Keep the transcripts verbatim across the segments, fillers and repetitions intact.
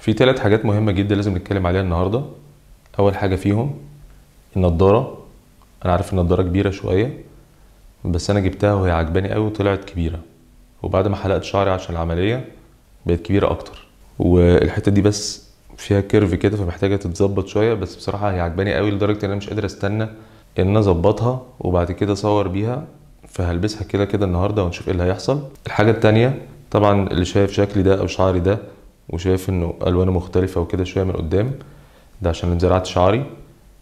في ثلاث حاجات مهمة جدا لازم نتكلم عليها النهاردة. أول حاجة فيهم النضارة. أنا عارف النضارة كبيرة شوية بس أنا جبتها وهي عجباني قوي وطلعت كبيرة، وبعد ما حلقت شعري عشان العملية بقت كبيرة أكتر، والحتة دي بس فيها كيرف كده فمحتاجة تتظبط شوية، بس بصراحة هي عجباني قوي لدرجة إن أنا مش قادر أستنى إن أنا أظبطها وبعد كده أصور بيها، فهلبسها كده كده النهاردة ونشوف إيه اللي هيحصل. الحاجة التانية طبعا اللي شايف شكلي ده أو شعري ده وشايف إنه ألوانه مختلفة وكده شوية من قدام، ده عشان زرعت شعري،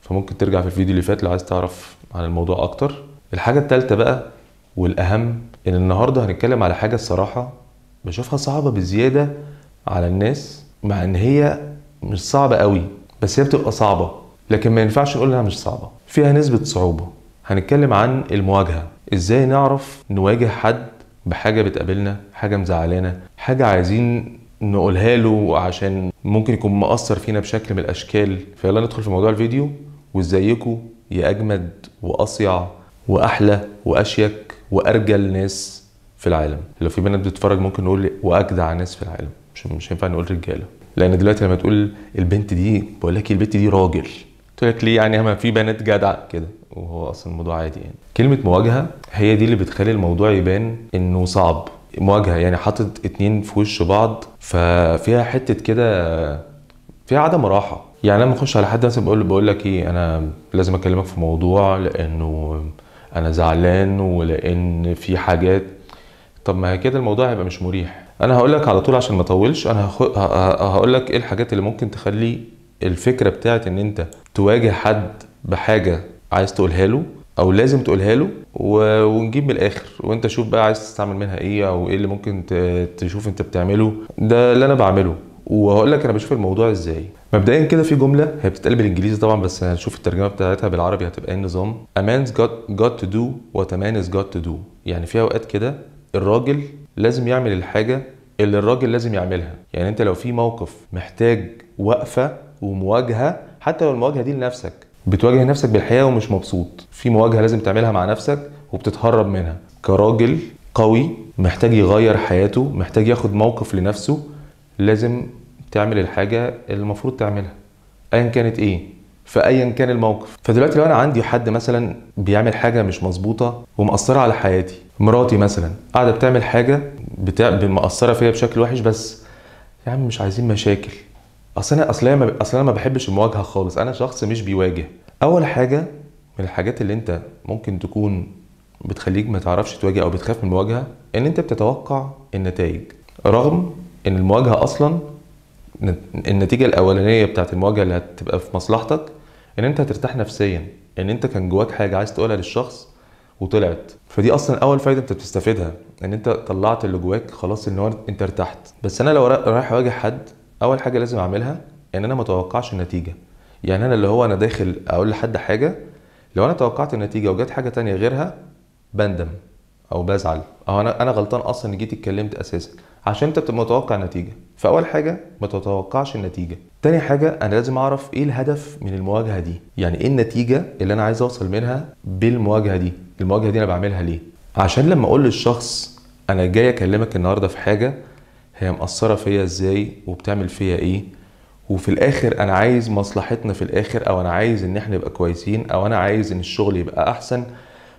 فممكن ترجع في الفيديو اللي فات لو عايز تعرف عن الموضوع أكتر. الحاجة التالتة بقى والأهم إن النهاردة هنتكلم على حاجة الصراحة بشوفها صعبة بزيادة على الناس، مع إن هي مش صعبة قوي بس هي بتبقى صعبة، لكن ما ينفعش نقول إنها مش صعبة، فيها نسبة صعوبة. هنتكلم عن المواجهة، إزاي نعرف نواجه حد بحاجة بتقابلنا، حاجة مزعلانا، حاجة عايزين نقولها له عشان ممكن يكون مقصر فينا بشكل من الأشكال. فيلا ندخل في موضوع الفيديو. وإزيكوا يا أجمد وأصيع وأحلى وأشيك وأرجل ناس في العالم. لو في بنات بتتفرج ممكن نقول وأجدع ناس في العالم، مش مش هينفع نقول رجالة، لأن دلوقتي لما تقول البنت دي بقول لك البنت دي راجل، تقول لك ليه يعني ما في بنات جدعة كده، وهو أصلا الموضوع عادي يعني. كلمة مواجهة هي دي اللي بتخلي الموضوع يبان إنه صعب. مواجهة يعني حاطط اتنين في وش بعض، ففيها حتة كده فيها عدم راحة. يعني لما أخش على حد مثلا بقول له بقول لك إيه، أنا لازم أكلمك في موضوع لأنه أنا زعلان ولأن في حاجات. طب ما كده الموضوع هيبقى مش مريح. أنا هقول لك على طول عشان ما أطولش، أنا هقول لك إيه الحاجات اللي ممكن تخلي الفكرة بتاعت إن أنت تواجه حد بحاجة عايز تقولها له أو لازم تقولها له، ونجيب من الآخر وأنت شوف بقى عايز تستعمل منها إيه، أو إيه اللي ممكن تشوف أنت بتعمله ده اللي أنا بعمله، وهقول لك أنا بشوف الموضوع إزاي. مبدئيا كده في جملة هي بتتقال بالإنجليزي طبعا بس هنشوف الترجمة بتاعتها بالعربي هتبقى إيه النظام. A man's got, got to do what a man has got to do. يعني في أوقات كده الراجل لازم يعمل الحاجة اللي الراجل لازم يعملها. يعني أنت لو في موقف محتاج وقفة ومواجهة، حتى لو المواجهة دي لنفسك، بتواجه نفسك بالحقيقة ومش مبسوط، في مواجهة لازم تعملها مع نفسك وبتتهرب منها. كراجل قوي محتاج يغير حياته، محتاج ياخد موقف لنفسه، لازم تعمل الحاجة اللي المفروض تعملها أيا كانت إيه، فأيا كان الموقف. فدلوقتي لو أنا عندي حد مثلا بيعمل حاجة مش مظبوطة ومأثرة على حياتي، مراتي مثلا قاعدة بتعمل حاجة بتاع مأثرة فيها بشكل وحش، بس يا عم مش عايزين مشاكل. أصل أنا أصل أنا أصل أنا ما بحبش المواجهة خالص، أنا شخص مش بيواجه. أول حاجة من الحاجات اللي أنت ممكن تكون بتخليك ما تعرفش تواجه أو بتخاف من المواجهة، إن أنت بتتوقع النتائج، رغم إن المواجهة أصلا النتيجة الأولانية بتاعت المواجهة اللي هتبقى في مصلحتك إن أنت هترتاح نفسيا، إن أنت كان جواك حاجة عايز تقولها للشخص وطلعت. فدي اصلا اول فايده انت بتستفيدها، ان انت طلعت اللي جواك، خلاص ان انت ارتحت. بس انا لو رايح اواجه حد اول حاجه لازم اعملها ان انا ما اتوقعش النتيجه. يعني انا اللي هو انا داخل اقول لحد حاجه، لو انا توقعت النتيجه وجت حاجه ثانيه غيرها بندم او بزعل، او انا انا غلطان اصلا جيت اتكلمت اساسا، عشان انت بتبقى متوقع نتيجه. فاول حاجه ما تتوقعش النتيجه. تاني حاجه انا لازم اعرف ايه الهدف من المواجهه دي، يعني ايه النتيجه اللي انا عايز اوصل منها بالمواجهه دي، المواجهه دي انا بعملها ليه، عشان لما اقول للشخص انا جاي اكلمك النهارده في حاجه هي مأثره فيا ازاي وبتعمل فيا ايه، وفي الاخر انا عايز مصلحتنا في الاخر، او انا عايز ان احنا نبقى كويسين، او انا عايز ان الشغل يبقى احسن.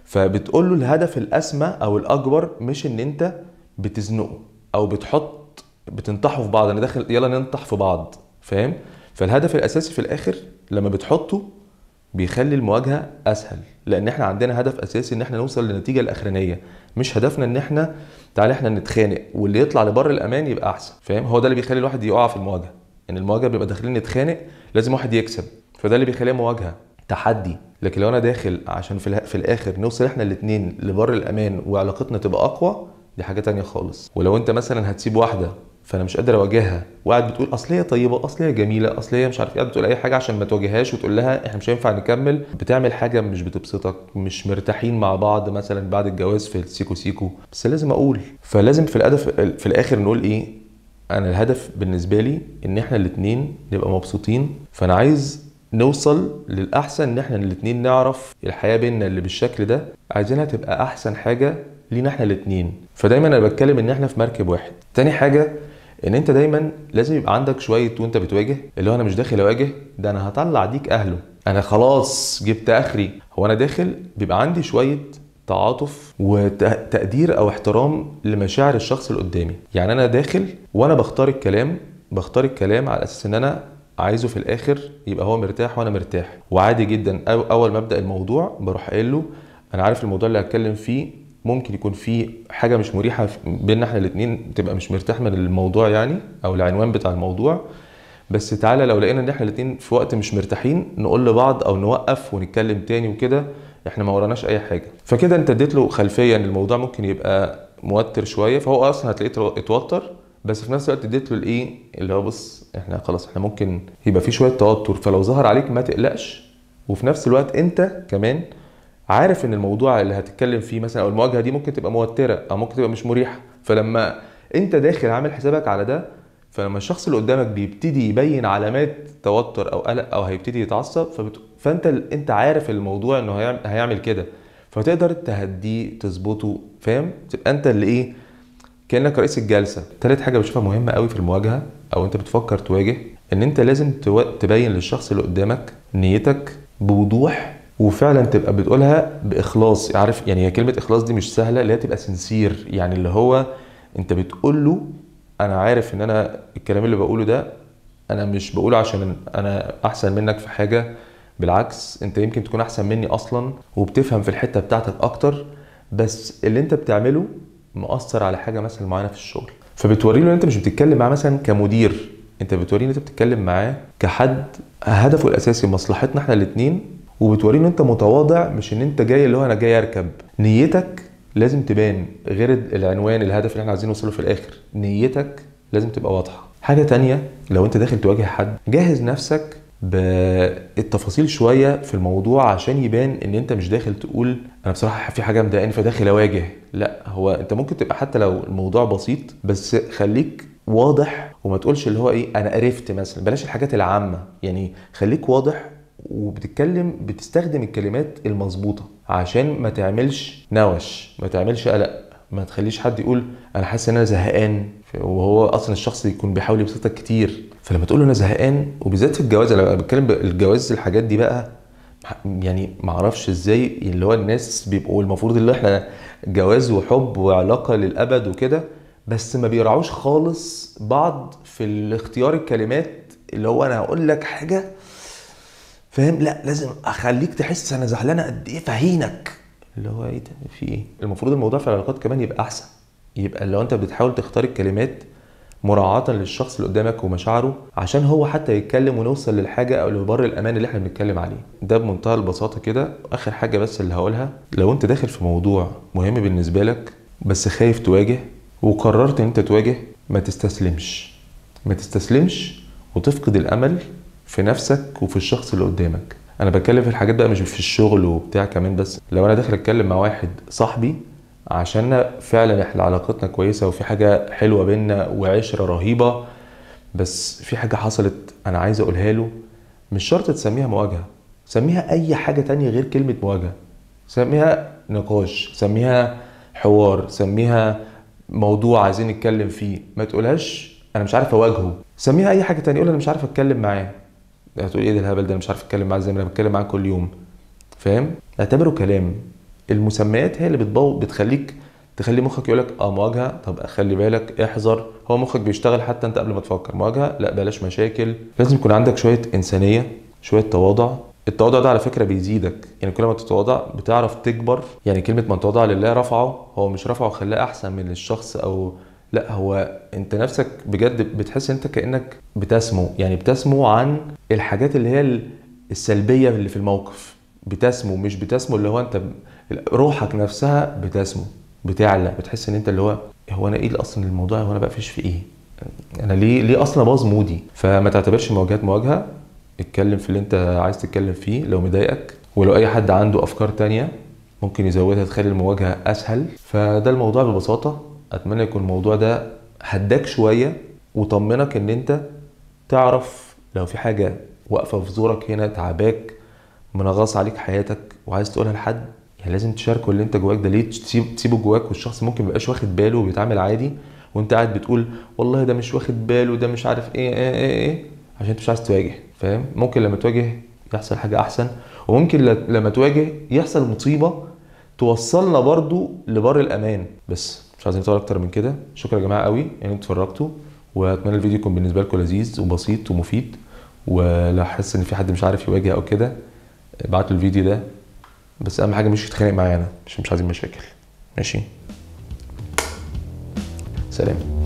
فبتقول له الهدف الاسمى او الاكبر، مش ان انت بتزنقه او بتحط بتنطحه في بعض، انا داخل يلا ننطح في بعض، فاهم؟ فالهدف الاساسي في الاخر لما بتحطه بيخلي المواجهه اسهل، لان احنا عندنا هدف اساسي ان احنا نوصل للنتيجه الاخرانيه، مش هدفنا ان احنا تعالى احنا نتخانق واللي يطلع لبر الامان يبقى احسن، فاهم؟ هو ده اللي بيخلي الواحد يقع في المواجهه، ان المواجهه بيبقى داخلين نتخانق لازم واحد يكسب، فده اللي بيخليها مواجهه تحدي. لكن لو انا داخل عشان في الاخر نوصل احنا الاثنين لبر الامان وعلاقتنا تبقى اقوى، دي حاجه ثانيه خالص. ولو انت مثلا هتسيب واحده فانا مش قادر اواجهها، وقاعد بتقول اصل هي طيبه، اصل هي جميله، اصل هي مش عارف ايه، بتقول اي حاجه عشان ما تواجههاش وتقول لها احنا مش هينفع نكمل، بتعمل حاجه مش بتبسطك، مش مرتاحين مع بعض مثلا بعد الجواز في السيكو سيكو، بس لازم اقول. فلازم في الهدف في الاخر نقول ايه، انا الهدف بالنسبه لي ان احنا الاثنين نبقى مبسوطين، فانا عايز نوصل للاحسن، ان احنا الاثنين نعرف الحياه بيننا اللي بالشكل ده عايزينها تبقى احسن حاجه لينا احنا الاثنين. فدايما انا بتكلم ان احنا في مركب واحد. تاني حاجه ان انت دايما لازم يبقى عندك شويه وانت بتواجه، اللي هو انا مش داخل اواجه، ده انا هطلع ديك اهله، انا خلاص جبت اخري، هو انا داخل. بيبقى عندي شويه تعاطف وتقدير او احترام لمشاعر الشخص اللي قدامي. يعني انا داخل وانا بختار الكلام، بختار الكلام على اساس ان انا عايزه في الاخر يبقى هو مرتاح وانا مرتاح، وعادي جدا اول ما ابدا الموضوع بروح قايل له انا عارف الموضوع اللي هتكلم فيه ممكن يكون فيه حاجه مش مريحه بيننا احنا الاثنين، تبقى مش مرتاح من الموضوع يعني او العنوان بتاع الموضوع، بس تعالى لو لقينا ان احنا الاثنين في وقت مش مرتاحين نقول لبعض او نوقف ونتكلم تاني وكده، احنا ما وراناش اي حاجه. فكده انت اديت له خلفيه ان الموضوع ممكن يبقى موتر شويه، فهو اصلا هتلاقيه اتوتر، بس في نفس الوقت اديت له الايه اللي هو بص احنا خلاص احنا ممكن يبقى في شويه توتر، فلو ظهر عليك ما تقلقش، وفي نفس الوقت انت كمان عارف ان الموضوع اللي هتتكلم فيه مثلا او المواجهه دي ممكن تبقى موتره او ممكن تبقى مش مريحه، فلما انت داخل عامل حسابك على ده، فلما الشخص اللي قدامك بيبتدي يبين علامات توتر او قلق او هيبتدي يتعصب، فبت... فانت انت عارف الموضوع انه هيعمل كده، فتقدر تهديه تظبطه، فاهم؟ تبقى انت اللي ايه كانك رئيس الجلسه. ثالث حاجه بشوفها مهمه قوي في المواجهه او انت بتفكر تواجه، ان انت لازم تو... تبين للشخص اللي قدامك نيتك بوضوح، وفعلا تبقى بتقولها باخلاص. عارف يعني هي كلمه اخلاص دي مش سهله، اللي هي تبقى سنسير، يعني اللي هو انت بتقول له انا عارف ان انا الكلام اللي بقوله ده انا مش بقوله عشان انا احسن منك في حاجه، بالعكس انت يمكن تكون احسن مني اصلا وبتفهم في الحته بتاعتك اكتر، بس اللي انت بتعمله مؤثر على حاجه مثلا معانا في الشغل، فبتوري له ان انت مش بتتكلم معاه مثلا كمدير، انت بتوري ان انت بتتكلم معاه كحد هدفه الاساسي مصلحتنا احنا الاثنين، وبتوريه ان انت متواضع، مش ان انت جاي اللي هو انا جاي اركب. نيتك لازم تبان غير العنوان الهدف اللي احنا عايزين نوصله في الاخر، نيتك لازم تبقى واضحه. حاجه تانية لو انت داخل تواجه حد، جهز نفسك بالتفاصيل شويه في الموضوع عشان يبان ان انت مش داخل تقول انا بصراحه في حاجه مضايقاني فداخل اواجه، لا هو انت ممكن تبقى حتى لو الموضوع بسيط بس خليك واضح، وما تقولش اللي هو ايه انا قرفت مثلا، بلاش الحاجات العامه، يعني خليك واضح وبتتكلم بتستخدم الكلمات المظبوطه عشان ما تعملش نوش، ما تعملش قلق، ما تخليش حد يقول انا حاسس ان انا زهقان وهو اصلا الشخص يكون بيحاول يبسطك كتير. فلما تقول له انا زهقان، وبالذات في الجواز، انا بتكلم بالجواز الحاجات دي بقى يعني ما اعرفش ازاي اللي هو الناس بيبقوا المفروض اللي احنا جواز وحب وعلاقه للابد وكده، بس ما بيراعوش خالص بعض في اختيار الكلمات، اللي هو انا هقول لك حاجه فاهم، لا لازم اخليك تحس انا زعلانه قد ايه، فهينك اللي هو ايه ده في ايه. المفروض الموضوع في العلاقات كمان يبقى احسن، يبقى لو انت بتحاول تختار الكلمات مراعاه للشخص اللي قدامك ومشاعره عشان هو حتى يتكلم ونوصل للحاجه او لبر الامان اللي احنا بنتكلم عليه، ده بمنتهى البساطه كده. اخر حاجه بس اللي هقولها، لو انت داخل في موضوع مهم بالنسبه لك بس خايف تواجه وقررت ان انت تواجه، ما تستسلمش ما تستسلمش وتفقد الامل في نفسك وفي الشخص اللي قدامك. انا بتكلم في الحاجات بقى مش في الشغل وبتاع كمان، بس لو انا داخل اتكلم مع واحد صاحبي عشان فعلا احنا علاقتنا كويسه وفي حاجه حلوه بينا وعشره رهيبه، بس في حاجه حصلت انا عايز اقولها له، مش شرط تسميها مواجهه، سميها اي حاجه تانية غير كلمه مواجهه، سميها نقاش، سميها حوار، سميها موضوع عايزين نتكلم فيه، ما تقولهاش انا مش عارف اواجهه، سميها اي حاجه تانية، قول انا مش عارف اتكلم معاه. هتقول ايه ده الهبل ده، مش عارف اتكلم معاه زي ما انا بتكلم معاه كل يوم، فاهم؟ اعتبره كلام. المسميات هي اللي بتبوظ، بتخليك تخلي مخك يقول لك اه مواجهه، طب خلي بالك احذر، هو مخك بيشتغل حتى انت قبل ما تفكر. مواجهه لا، بلاش مشاكل، لازم يكون عندك شويه انسانيه، شويه تواضع. التواضع ده على فكره بيزيدك، يعني كل ما تتواضع بتعرف تكبر. يعني كلمه من تواضع لله رفعه، هو مش رفعه وخلاه احسن من الشخص او لا، هو انت نفسك بجد بتحس انت كانك بتسمو، يعني بتسمو عن الحاجات اللي هي السلبيه اللي في الموقف، بتسمو مش بتسمو اللي هو انت روحك نفسها بتسمو، بتعلى، بتحس ان انت اللي هو هو انا ايه اصلا الموضوع، هو انا بقفش في ايه، انا ليه ليه اصلا باظ مودي. فما تعتبرش مواجهات مواجهه، اتكلم في اللي انت عايز تتكلم فيه لو مضايقك، ولو اي حد عنده افكار تانية ممكن يزودها تخلي المواجهه اسهل. فده الموضوع ببساطه، اتمنى يكون الموضوع ده هداك شويه وطمنك ان انت تعرف لو في حاجه واقفه في زورك هنا، تعباك، منغص عليك حياتك وعايز تقولها لحد، يعني لازم تشاركه اللي انت جواك ده، ليه تسيبه جواك والشخص ممكن ميبقاش واخد باله وبيتعامل عادي وانت قاعد بتقول والله ده مش واخد باله ده مش عارف ايه ايه ايه, إيه عشان انت مش عايز تواجه، فاهم؟ ممكن لما تواجه يحصل حاجه احسن، وممكن لما تواجه يحصل مصيبه توصلنا برضو لبر الامان. بس مش عايزين نطول اكتر من كده. شكرا يا جماعه قوي ان يعني انتوا اتفرجتوا، واتمنى الفيديو يكون بالنسبه لكم لذيذ وبسيط ومفيد. ولو حاسس ان في حد مش عارف يواجه او كده ابعتوا الفيديو ده، بس اهم حاجه مش يتخانق معايا انا، مش مش عايزين مشاكل. ماشي، سلام.